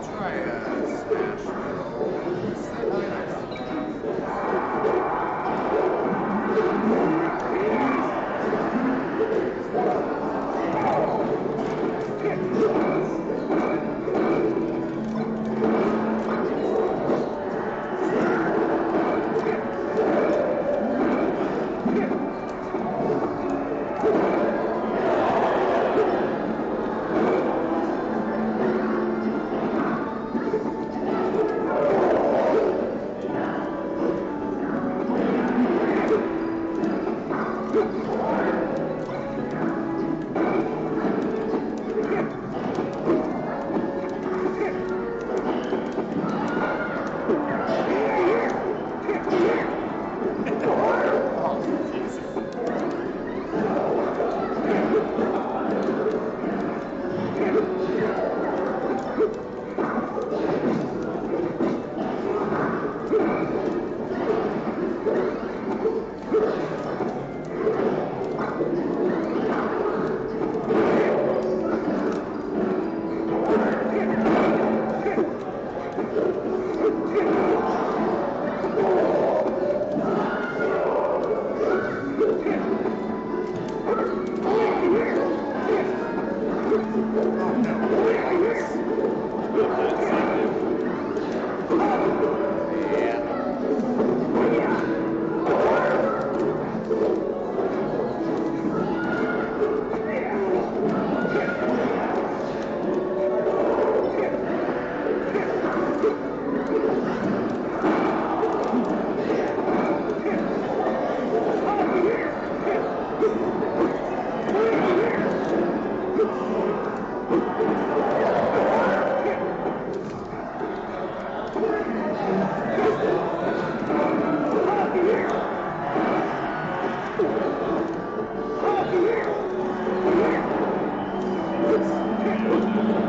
I'll try